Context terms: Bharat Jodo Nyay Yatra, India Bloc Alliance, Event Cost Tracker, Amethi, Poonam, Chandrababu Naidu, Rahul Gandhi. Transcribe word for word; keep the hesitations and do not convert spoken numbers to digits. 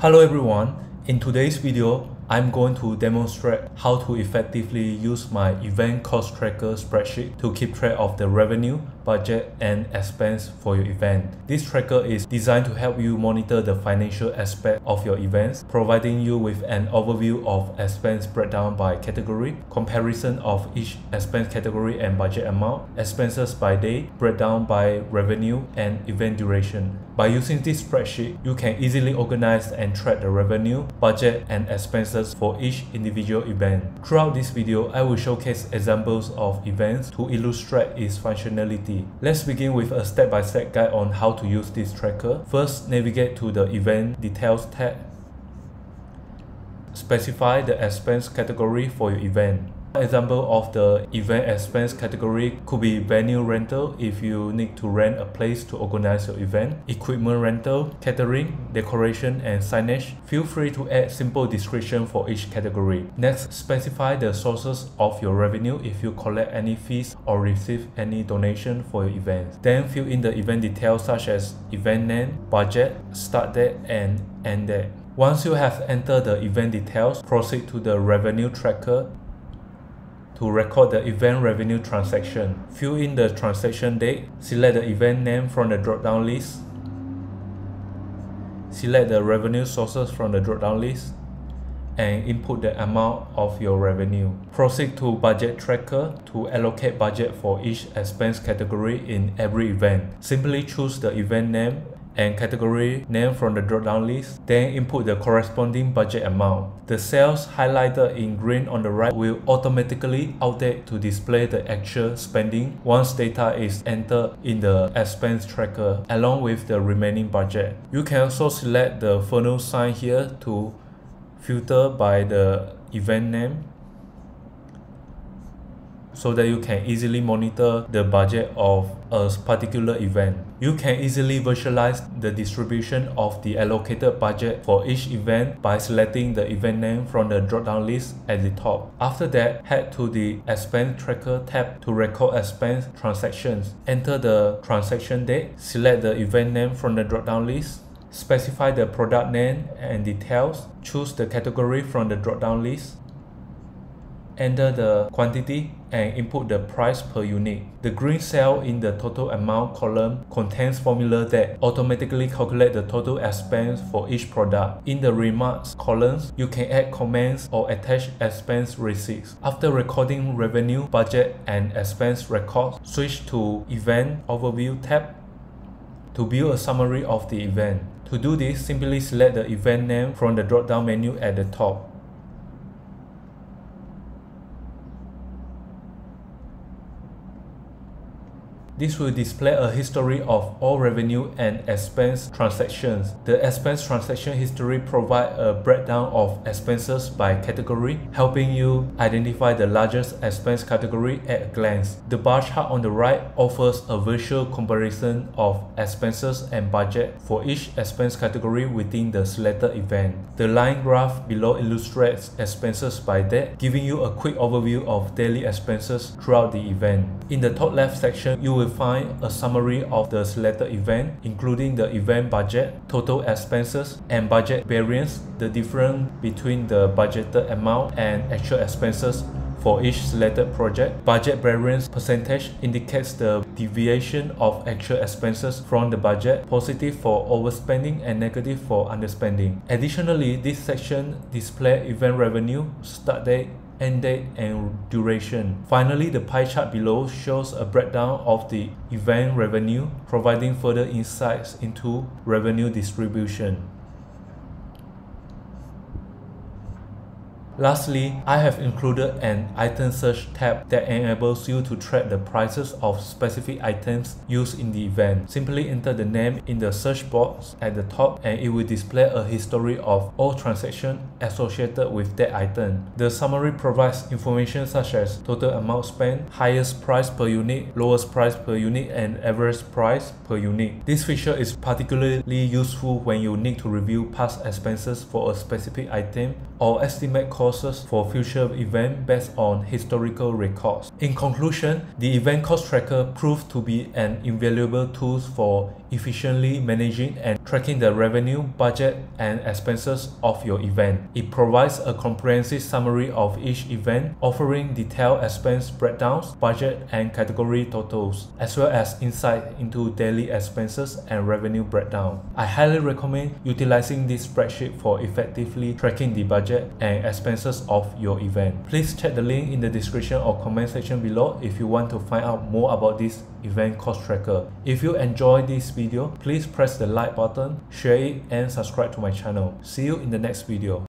Hello everyone, in today's video, I'm going to demonstrate how to effectively use my Event Cost Tracker spreadsheet to keep track of the revenue, budget, and expense for your event. This tracker is designed to help you monitor the financial aspect of your events, providing you with an overview of expense breakdown by category, comparison of each expense category and budget amount, expenses by day, breakdown by revenue, and event duration. By using this spreadsheet, you can easily organize and track the revenue, budget, and expenses for each individual event. Throughout this video, I will showcase examples of events to illustrate its functionality. Let's begin with a step-by-step guide on how to use this tracker. First, navigate to the Event Details tab. Specify the expense category for your event. An example of the event expense category could be venue rental if you need to rent a place to organize your event, equipment rental, catering, decoration, and signage. Feel free to add simple description for each category. Next, specify the sources of your revenue if you collect any fees or receive any donation for your event. Then fill in the event details such as event name, budget, start date, and end date. Once you have entered the event details, proceed to the revenue tracker to record the event revenue transaction. Fill in the transaction date, select the event name from the drop-down list, select the revenue sources from the drop-down list, and input the amount of your revenue. Proceed to budget tracker to allocate budget for each expense category in every event. Simply choose the event name and category name from the drop-down list, then input the corresponding budget amount. The cells highlighted in green on the right will automatically update to display the actual spending once data is entered in the expense tracker, along with the remaining budget. You can also select the funnel sign here to filter by the event name, so that you can easily monitor the budget of a particular event. You can easily visualize the distribution of the allocated budget for each event by selecting the event name from the drop-down list at the top. After that, head to the Expense Tracker tab to record expense transactions. Enter the transaction date, select the event name from the drop-down list, specify the product name and details, choose the category from the drop-down list, enter the quantity, and input the price per unit. The green cell in the total amount column contains formula that automatically calculate the total expense for each product. In the remarks columns, you can add comments or attach expense receipts. After recording revenue, budget, and expense records, switch to Event Overview tab to build a summary of the event. To do this, simply select the event name from the drop-down menu at the top. This will display a history of all revenue and expense transactions. The expense transaction history provides a breakdown of expenses by category, helping you identify the largest expense category at a glance. The bar chart on the right offers a visual comparison of expenses and budget for each expense category within the selected event. The line graph below illustrates expenses by date, giving you a quick overview of daily expenses throughout the event. In the top left section, you will find a summary of the selected event, including the event budget, total expenses, and budget variance, the difference between the budgeted amount and actual expenses for each selected project. Budget variance percentage indicates the deviation of actual expenses from the budget, positive for overspending and negative for underspending. Additionally, this section displays event revenue, start date, end date, and duration. Finally, the pie chart below shows a breakdown of the event revenue, providing further insights into revenue distribution. Lastly, I have included an item search tab that enables you to track the prices of specific items used in the event. Simply enter the name in the search box at the top, and it will display a history of all transactions associated with that item. The summary provides information such as total amount spent, highest price per unit, lowest price per unit, and average price per unit. This feature is particularly useful when you need to review past expenses for a specific item or estimate costs costs for future events based on historical records. In conclusion, the Event Cost Tracker proved to be an invaluable tool for efficiently managing and tracking the revenue, budget, and expenses of your event. It provides a comprehensive summary of each event, offering detailed expense breakdowns, budget, and category totals, as well as insight into daily expenses and revenue breakdown. I highly recommend utilizing this spreadsheet for effectively tracking the budget and expenses of your event. Please check the link in the description or comment section below if you want to find out more about this Event Cost Tracker. If you enjoyed this video, please press the like button, share it, and subscribe to my channel. See you in the next video.